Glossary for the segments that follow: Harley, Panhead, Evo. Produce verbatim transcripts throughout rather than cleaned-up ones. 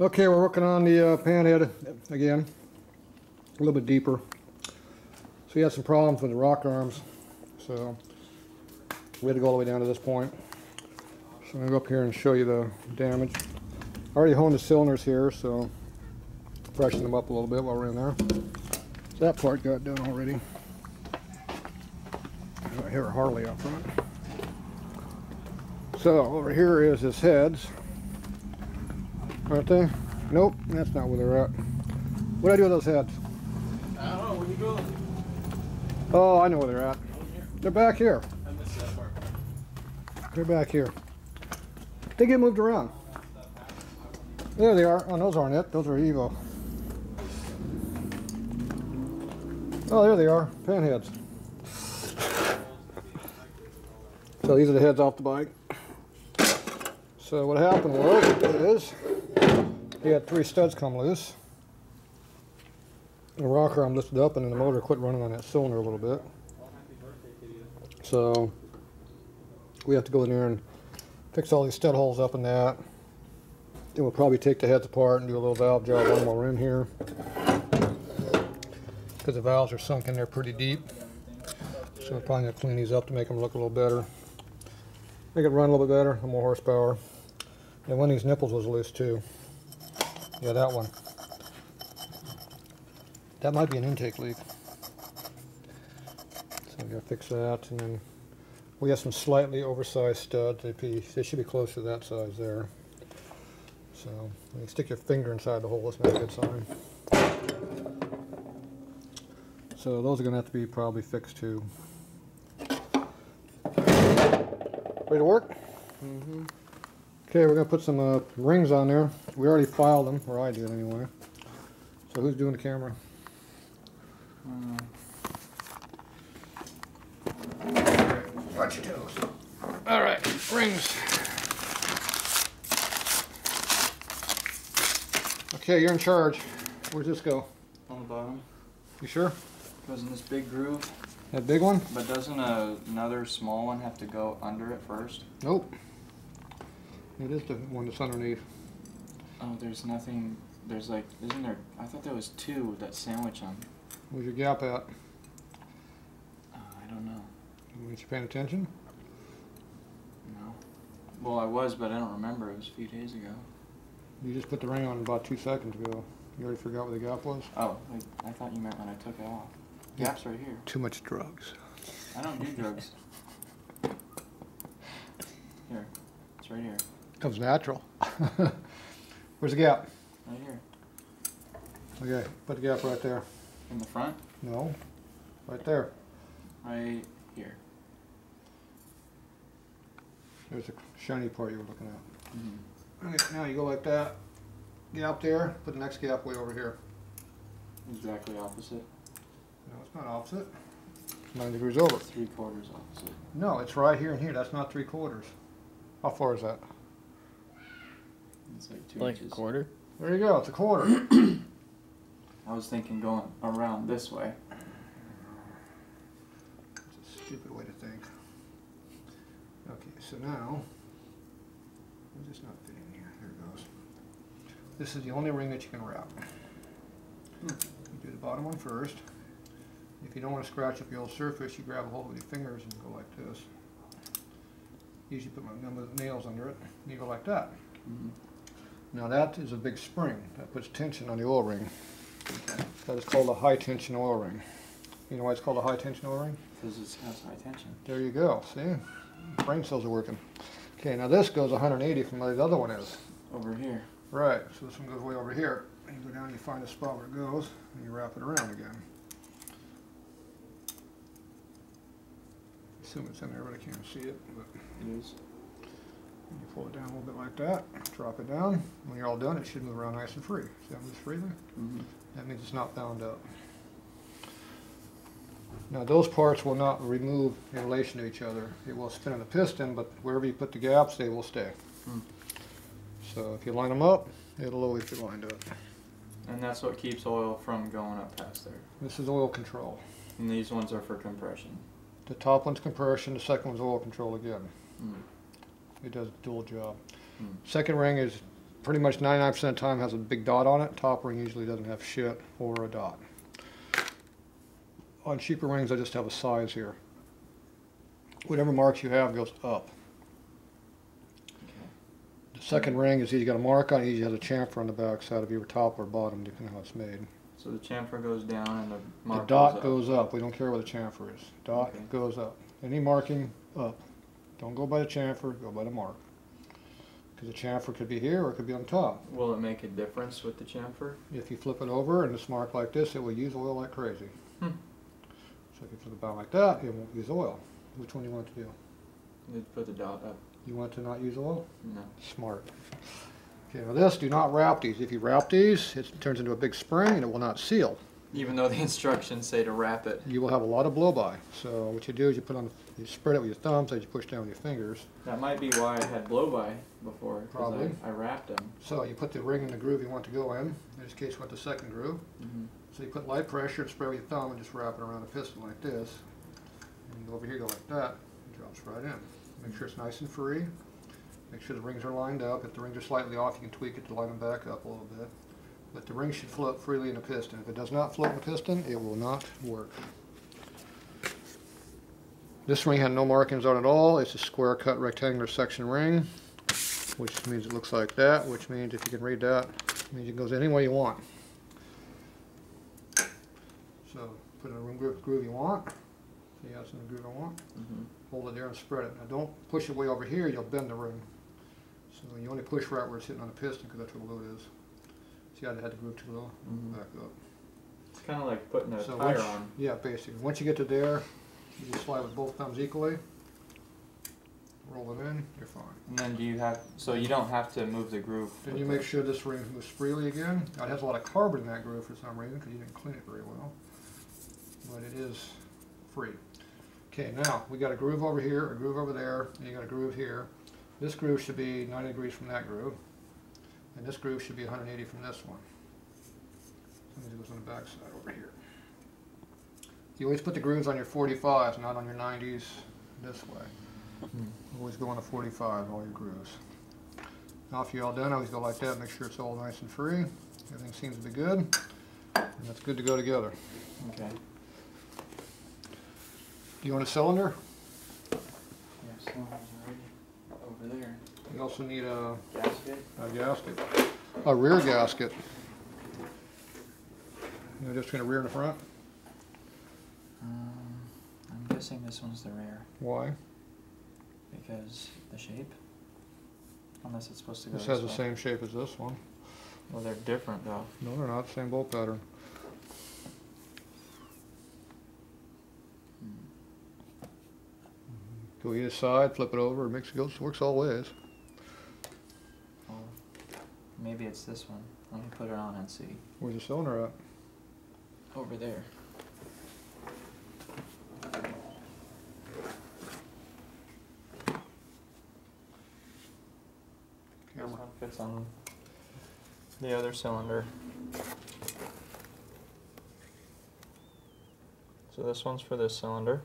Okay, we're working on the uh, panhead again, a little bit deeper. So we had some problems with the rock arms, so we had to go all the way down to this point. So I'm going to go up here and show you the damage. I already honed the cylinders here, so freshen them up a little bit while we're in there. So that part got done already. I hear a Harley out front. So over here is his heads. Aren't they? Nope, that's not where they're at. What do I do with those heads? I don't know. Where do you go? Oh, I know where they're at. They're back here. I missed that part. They're back here. They get moved around. There they are. Oh, those aren't it. Those are Evo. Oh, there they are. Panheads. So these are the heads off the bike. So what happened was, is he had three studs come loose. The rock arm lifted up and then the motor quit running on that cylinder a little bit. So we have to go in there and fix all these stud holes up in that. Then we'll probably take the heads apart and do a little valve job on them while we're in here, because the valves are sunk in there pretty deep. So we're probably going to clean these up to make them look a little better. Make it run a little bit better, more horsepower. And one of these nipples was loose too. Yeah, that one. That might be an intake leak. So we gotta fix that. And then we have some slightly oversized studs. They, be, they should be close to that size there. So when you stick your finger inside the hole, it's not a good sign. So those are gonna have to be probably fixed too. Ready to work? Mm-hmm. Okay, we're going to put some uh, rings on there. We already filed them, or I did anyway. So who's doing the camera? Um, Watch your toes. All right, rings. Okay, you're in charge. Where's this go? On the bottom. You sure? It goes in this big groove. That big one? But doesn't a, another small one have to go under it first? Nope. It is the one that's underneath. Oh, there's nothing. There's like, isn't there? I thought there was two with that sandwich on. Where's your gap at? Uh, I don't know. Weren't you paying attention? No. Well, I was, but I don't remember. It was a few days ago. You just put the ring on about two seconds ago. You already forgot where the gap was? Oh, I, I thought you meant when I took it off. Gap's right here. Too much drugs. I don't do drugs. Here. It's right here. Comes natural. Where's the gap? Right here. Okay, put the gap right there. In the front? No. Right there. Right here. There's a shiny part you were looking at. Mm-hmm. Okay, now you go like that. Gap there, put the next gap way over here. Exactly opposite. No, it's not opposite. It's nine degrees over. Three quarters opposite. No, it's right here and here. That's not three quarters. How far is that? It's like two like inches. Like a quarter? There you go. It's a quarter. I was thinking going around this way. It's a stupid way to think. Okay, so now, we'll just not fit in here. Here it goes. This is the only ring that you can wrap. Hmm. You do the bottom one first. If you don't want to scratch up the old surface, you grab a hold with your fingers and go like this. Usually put my nails under it, and you go like that. Mm-hmm. Now that is a big spring. That puts tension on the oil ring. Okay. That is called a high-tension oil ring. You know why it's called a high-tension oil ring? Because it has high tension. There you go. See? Brain cells are working. Okay, now this goes one hundred eighty from where the other one is. Over here. Right. So this one goes way over here. You go down and you find a spot where it goes, and you wrap it around again. I assume it's in there, but I can't see it. But it is. You pull it down a little bit like that, drop it down. When you're all done, it should move around nice and free. See how it moves freely? Mm-hmm. That means it's not bound up. Now those parts will not remove in relation to each other. It will spin in the piston, but wherever you put the gaps, they will stay. Mm. So if you line them up, it'll always be lined up. And that's what keeps oil from going up past there. This is oil control. And these ones are for compression. The top one's compression, the second one's oil control again. Mm. It does a dual job. Mm. Second ring is pretty much ninety-nine percent of the time has a big dot on it. Top ring usually doesn't have shit or a dot. On cheaper rings I just have a size here. Whatever marks you have goes up. The second ring is either got a mark on it, either has a chamfer on the back side of your top or bottom, depending on how it's made. So the chamfer goes down and the mark the dot goes up. goes up. We don't care where the chamfer is. Dot okay. goes up. Any marking up. Don't go by the chamfer, go by the mark. Because the chamfer could be here or it could be on top. Will it make a difference with the chamfer? If you flip it over and it's marked like this, it will use oil like crazy. Hmm. So if you flip it down like that, it won't use oil. Which one do you want to do? You put the dot up. You want to not use oil? No. Smart. Okay, now this, do not wrap these. If you wrap these, it turns into a big spring and it will not seal. Even though the instructions say to wrap it. You will have a lot of blow-by. So what you do is you put on, you spread it with your thumbs as you push down with your fingers. That might be why I had blow-by before. Probably. I, I wrapped them. So you put the ring in the groove you want to go in. In this case, went the second groove. Mm-hmm. So you put light pressure and spread with your thumb and just wrap it around a piston like this. And you go over here, go like that. It drops right in. Make sure it's nice and free. Make sure the rings are lined up. If the rings are slightly off, you can tweak it to line them back up a little bit. But the ring should float freely in the piston. If it does not float in the piston, it will not work. This ring had no markings on it at all. It's a square cut rectangular section ring, which means it looks like that, which means if you can read that, it means it goes any way you want. So put in a ring groove you want. See how it's in the groove I want? Mm-hmm. Hold it there and spread it. Now don't push it way over here, you'll bend the ring. So you only push right where it's hitting on the piston because that's where the load is. See how they had the groove too low? Mm-hmm. Back up. It's kind of like putting a so tire once, on. Yeah, basically. Once you get to there, you just slide with both thumbs equally. Roll it in, you're fine. And then do you have, so you don't have to move the groove. Then you make sure this ring moves freely again. Now it has a lot of carbon in that groove for some reason because you didn't clean it very well. But it is free. Okay, now we got a groove over here, a groove over there, and you got a groove here. This groove should be ninety degrees from that groove, and this groove should be one hundred eighty from this one. Sometimes it goes on the back side over here. You always put the grooves on your forty-fives, not on your nineties this way. Mm-hmm. Always go on a forty-five, all your grooves. Now if you're all done, always go like that, make sure it's all nice and free. Everything seems to be good, and that's good to go together. Okay. Do you want a cylinder? Yeah, cylinder's right over there. You also need a gasket. A gasket. A rear gasket. You're just going to rear in the front? Um, I'm guessing this one's the rear. Why? Because the shape. Unless it's supposed to go this way. This has the same shape as this one. Well, they're different though. No, they're not. Same bolt pattern. Go either side, flip it over, it makes it go, works all ways. Well, maybe it's this one. Let me put it on and see. Where's the cylinder at? Over there. Camera. This one fits on the other cylinder. So this one's for this cylinder.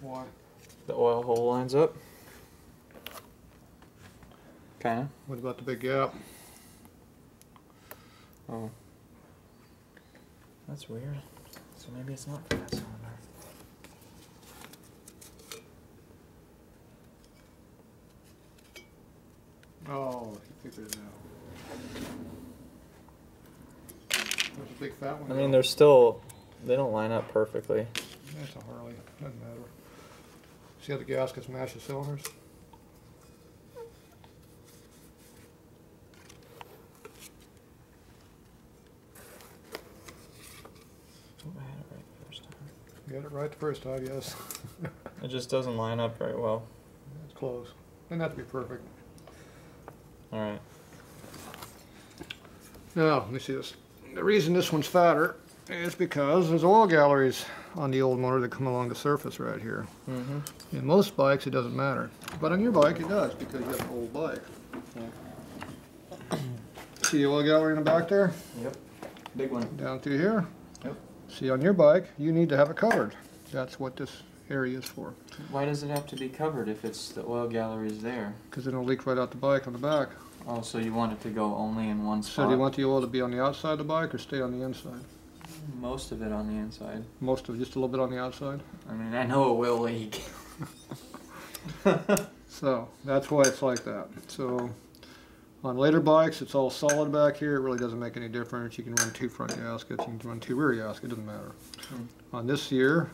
Why? The oil hole lines up. Kind of. What about the big gap? Oh. That's weird. So maybe it's not for that cylinder. Oh, he figured it out. There's a big fat one. I mean, though. They're still, they don't line up perfectly. That's a Harley. Doesn't matter. See how the gaskets match the cylinders? Oh, I had it right the first time. You got it right the first time, yes. It just doesn't line up very well. It's close. Doesn't have to be perfect. Alright. Now, let me see this. The reason this one's fatter is because there's oil galleries on the old motor that come along the surface right here. Mm-hmm. In most bikes it doesn't matter, but on your bike it does because you have an old bike. Yeah. See the oil gallery in the back there? Yep. Big one. Down through here? Yep. See, on your bike you need to have it covered. That's what this area is for. Why does it have to be covered if it's the oil galleries there? Because it'll leak right out the bike on the back. Oh, so you want it to go only in one spot? So do you want the oil to be on the outside of the bike or stay on the inside? Most of it on the inside. Most of it, just a little bit on the outside? I mean, I know it will leak. So, that's why it's like that. So, on later bikes, it's all solid back here. It really doesn't make any difference. You can run two front gaskets, you can run two rear gaskets, it doesn't matter. Mm. On this year,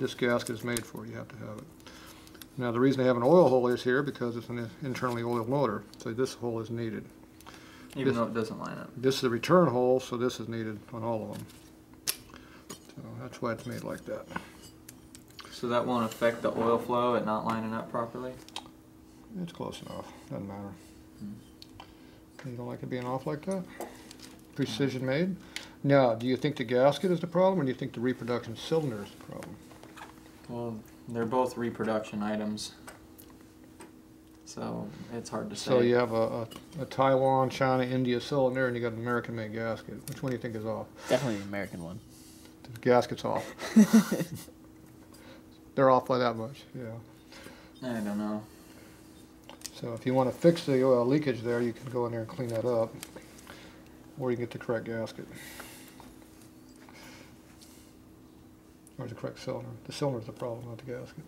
this gasket is made for it. You have to have it. Now, the reason they have an oil hole is here because it's an internally oiled motor, so this hole is needed. Even this, though it doesn't line up. This is a return hole, so this is needed on all of them. So that's why it's made like that. So that won't affect the oil flow and not lining up properly? It's close enough. Doesn't matter. Mm. You don't like it being off like that? Precision made. Now, do you think the gasket is the problem, or do you think the reproduction cylinder is the problem? Well, they're both reproduction items, so it's hard to say. So you have a, a, a Taiwan, China, India cylinder, and you got an American-made gasket. Which one do you think is off? Definitely the American one. The gasket's off. They're off by that much, yeah. I don't know. So if you want to fix the oil leakage there, you can go in there and clean that up, or you can get the correct gasket. Where's the correct cylinder? The cylinder's the problem, not the gasket.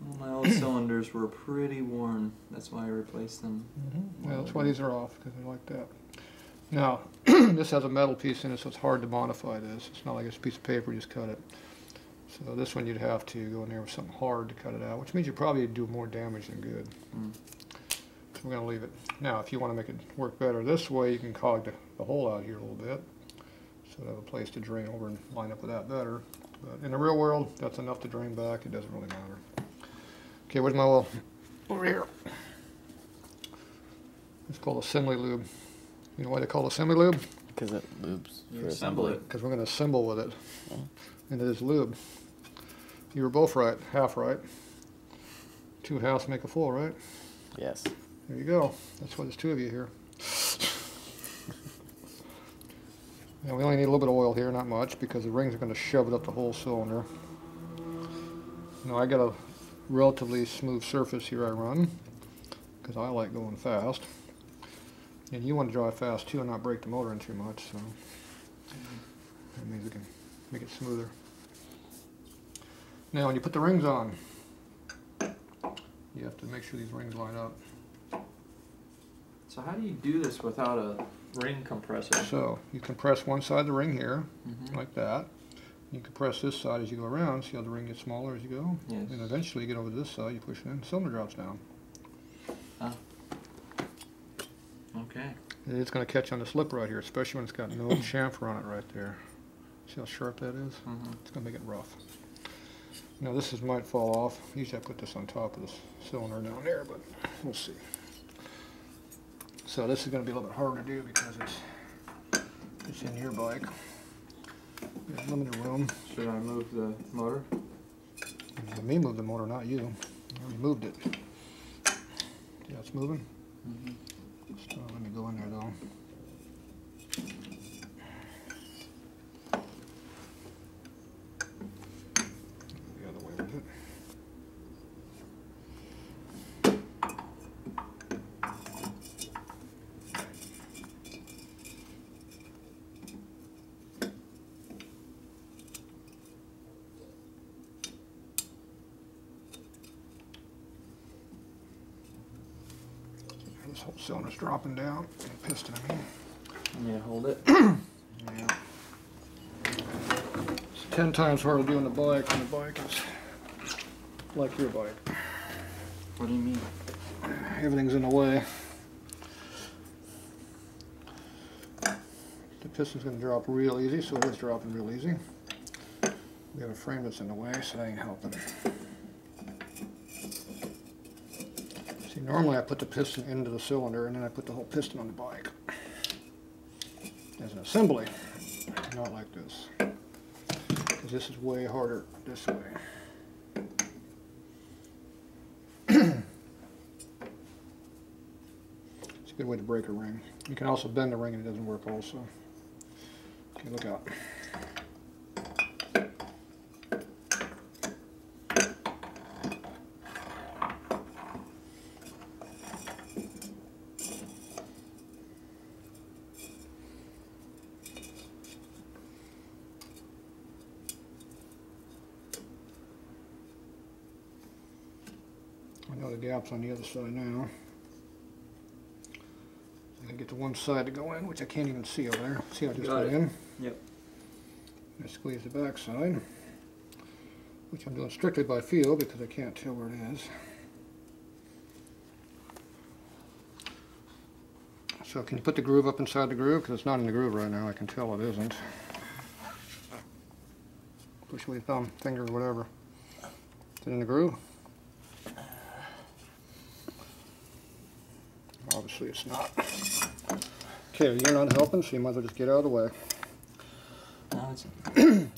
Well, my old cylinders were pretty worn. That's why I replaced them. Mm-hmm. Yeah, that's why these are off, because they're like that. Now, this has a metal piece in it, so it's hard to modify this. It's not like it's a piece of paper, you just cut it. So this one you'd have to go in there with something hard to cut it out, which means you probably do more damage than good. Mm. So we're going to leave it. Now, if you want to make it work better this way, you can cog the, the hole out here a little bit. So it'll have a place to drain over and line up with that better. But in the real world, that's enough to drain back. It doesn't really matter. Okay, where's my oil? Over here. It's called assembly lube. You know why they call it assembly lube? Because it lubes. You assemble it. Because we're going to assemble with it. Yeah. And it is lube. You were both right. Half right. Two halves make a full, right? Yes. There you go. That's why there's two of you here. Now we only need a little bit of oil here, not much, because the rings are going to shove it up the whole cylinder. Now I got a relatively smooth surface here I run, because I like going fast. And you want to drive fast too and not break the motor in too much, so that means we can make it smoother. Now when you put the rings on, you have to make sure these rings line up. So how do you do this without a ring compressor? So you compress one side of the ring here, mm-hmm. like that. You compress this side as you go around, see how the ring gets smaller as you go? Yes. And eventually you get over to this side, you push it in, the cylinder drops down. Oh. Okay. And it's going to catch on this lip right here, especially when it's got no chamfer on it right there. See how sharp that is? Mm-hmm. It's going to make it rough. Now this is, might fall off. Usually I put this on top of this cylinder down there, but we'll see. So this is going to be a little bit harder to do because it's it's in your bike. There's limited room. Should I move the motor? Me move the motor, not you. I already moved it. See how it's moving? Mm-hmm. So let me go in there though. The other way with it. This whole cylinder's dropping down and piston in. You need to hold it. Yeah. It's ten times harder to do on the bike than the bike is like your bike. What do you mean? Everything's in the way. The piston's going to drop real easy, so it is dropping real easy. We have a frame that's in the way, so that ain't helping. Normally I put the piston into the cylinder and then I put the whole piston on the bike as an assembly, not like this, because this is way harder this way. It's a good way to break a ring. You can also bend the ring and it doesn't work also. Okay, look out. another gallops on the other side now. I can get to one side to go in, which I can't even see over there. See how this went in? Yep. I'm going to squeeze the back side, which I'm doing strictly by feel because I can't tell where it is. So can you put the groove up inside the groove? Because it's not in the groove right now. I can tell it isn't. Push with your thumb, finger, whatever. Is it in the groove? Obviously it's not. Okay, you're not helping, so you might as well just get out of the way. No, it's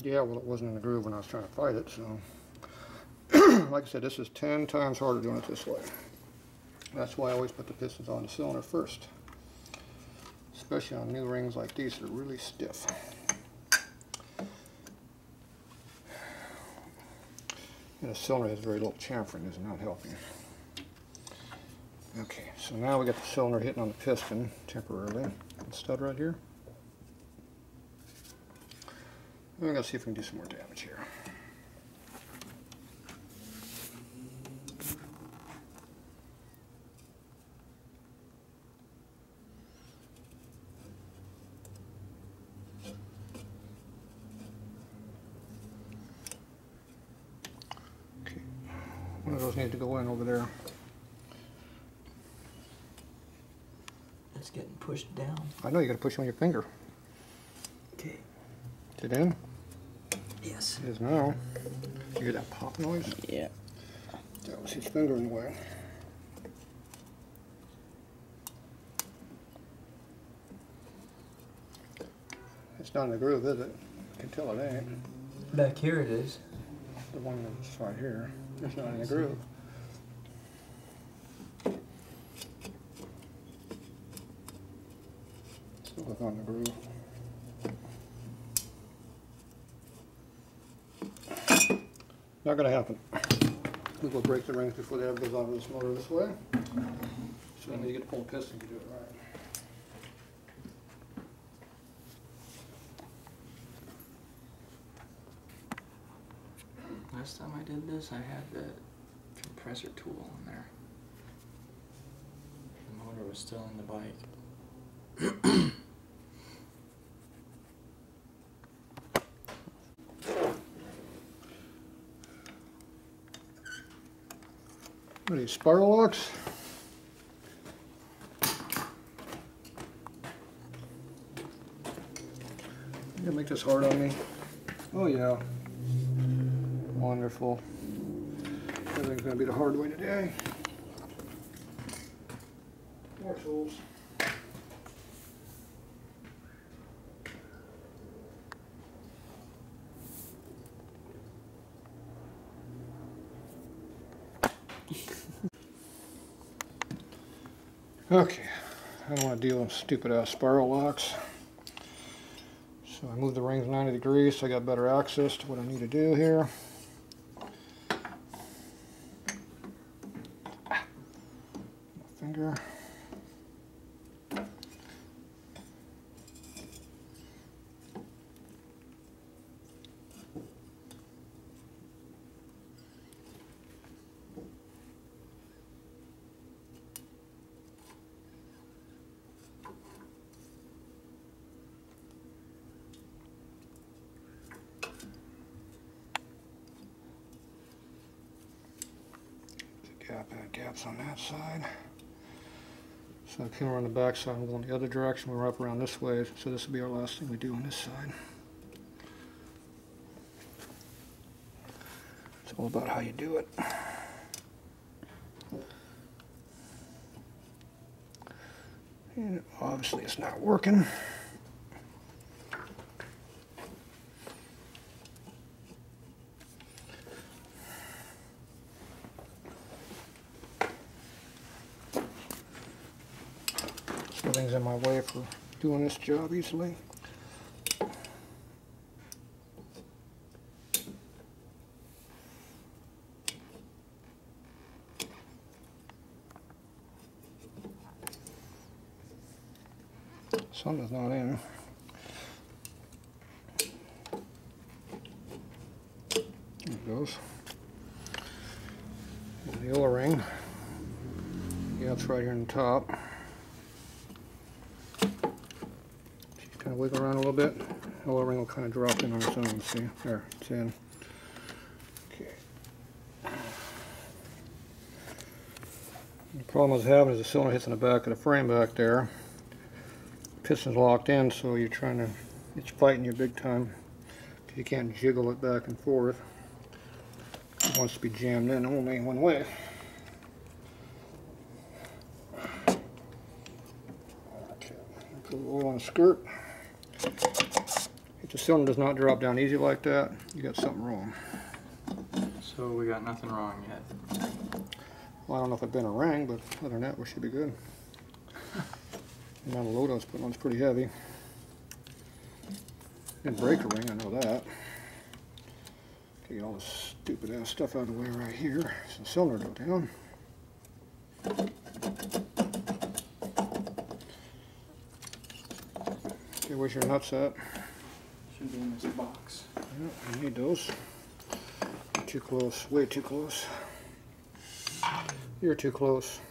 yeah, well, it wasn't in the groove when I was trying to fight it, so. Like I said, this is ten times harder doing it this way. That's why I always put the pistons on the cylinder first. Especially on new rings like these that are really stiff. And a cylinder has very little chamfering, is not helping. Okay, so now we got the cylinder hitting on the piston temporarily. Stud right here. We're gonna see if we can do some more damage here. One of those need to go in over there. It's getting pushed down. I know, you got to push it on your finger. Okay. Is it in? Yes. It is now. You hear that pop noise? Yeah. That was his finger in the way. It's not in the groove, is it? I can tell it ain't. Back here it is. The one that's right here. It's not in the groove. Still look on the groove. Not going to happen. We will break the rings before the air goes out of this motor this way. So then you get to pull the piston to do it right. Last time I did this, I had the compressor tool in there. The motor was still in the bike. What are these, spiral locks? You gonna make this hard on me? Oh yeah. Wonderful. Everything's going to be the hard way today. More tools. Okay, I don't want to deal with stupid ass spiral locks. So I moved the rings ninety degrees so I got better access to what I need to do here. Gaps on that side. So I came around the back side and we'll go in the other direction. We're up around this way, so this will be our last thing we do on this side. It's all about how you do it. And obviously it's not working. Things in my way for doing this job easily. Something's not in. There it goes. And the oil ring. Yeah, it's right here on the top. Just kind of wiggle around a little bit. The oil ring will kind of drop in on its own. See? There, it's in. Okay. The problem I was having is the cylinder hits on the back of the frame back there. The piston's locked in, so you're trying to, it's fighting you big time. You can't jiggle it back and forth. It wants to be jammed in only one way. Okay, put a little oil on the skirt. If the cylinder does not drop down easy like that, you got something wrong. So we got nothing wrong yet. Well, I don't know if I've been a rang, but other than that, we should be good. The amount of load I was putting on is pretty heavy. Didn't break a ring, I know that. Get all this stupid ass stuff out of the way right here. So the cylinder go down. Okay, where's your nuts at? Should be in this box. Yeah, I need those. Too close, way too close. You're too close.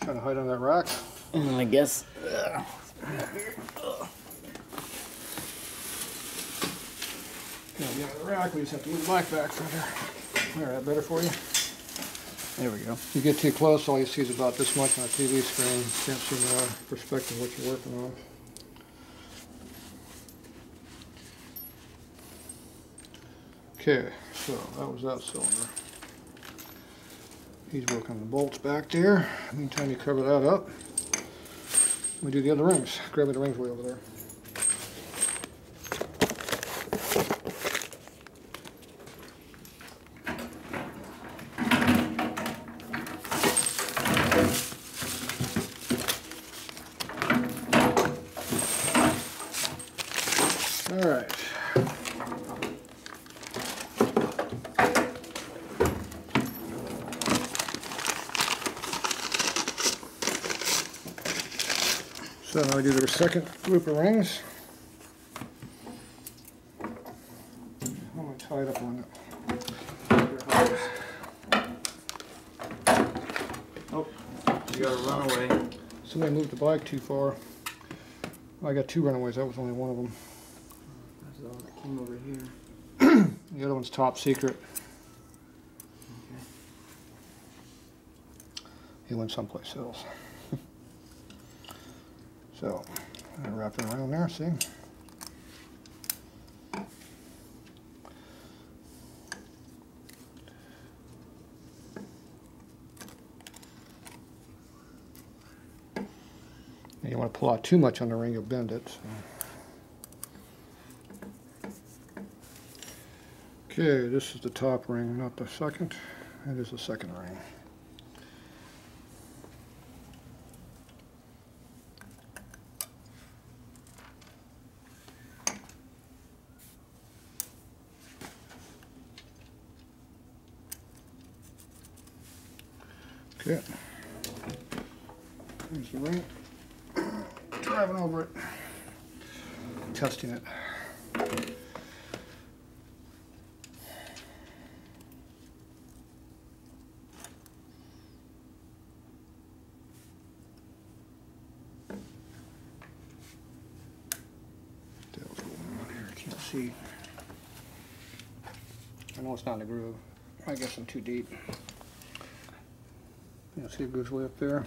Trying to hide under that rack? I guess. Uh. Now we got the rack, we just have to move the bike back further. There, that better for you? There we go. You get too close, all you see is about this much on a T V screen. You can't see the uh, perspective of what you're working on. Okay, so that was that cylinder. He's working on the bolts back there. Meantime, you cover that up. We do the other rings. Grab me the rings way over there. All right. So now we do the second group of rings. How am I tied up on it? Oh, you got a runaway. Somebody moved the bike too far. I got two runaways, that was only one of them. That's the one that came over here. The other one's top secret. Okay. He went someplace else. So, I wrap it around there, see? And you want to pull out too much on the ring, you'll bend it. So. Okay, this is the top ring, not the second. That is the second ring. Yeah. There's the ring. Driving over it. Testing it. Tail's going on here. I can't see. I know it's not in the groove. I guess I'm too deep. Yeah, see, it goes way up there.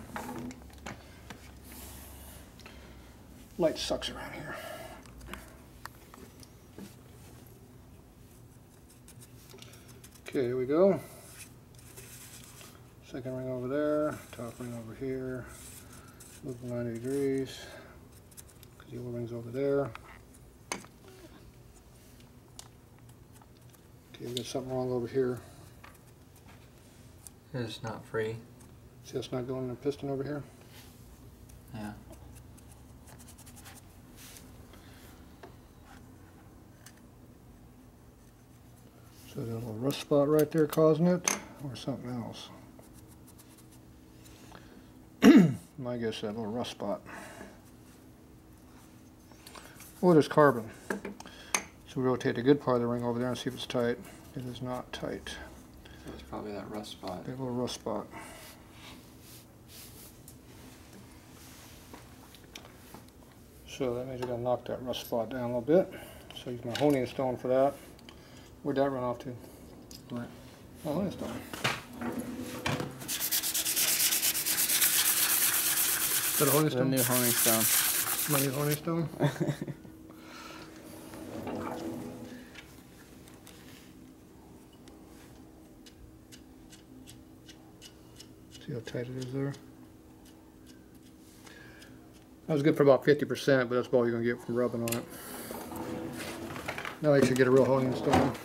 Light sucks around here. Okay, here we go. Second ring over there, top ring over here. Move it ninety degrees. Because the other ring's over there. Okay, we got something wrong over here. It's not free. See, that's not going in the piston over here? Yeah. So there's a little rust spot right there causing it, or something else. My guess is that little rust spot. Well, there's carbon. So we rotate the good part of the ring over there and see if it's tight. It is not tight. That's probably that rust spot. That little rust spot. So that means you're going to knock that rust spot down a little bit. So use my honing stone for that. Where'd that run off to? Right. My honing stone. Is that a honing stone? The new honing stone. My new honing stone? See how tight it is there? That was good for about fifty percent, but that's all you're going to get from rubbing on it. Now you should get a real honing stone.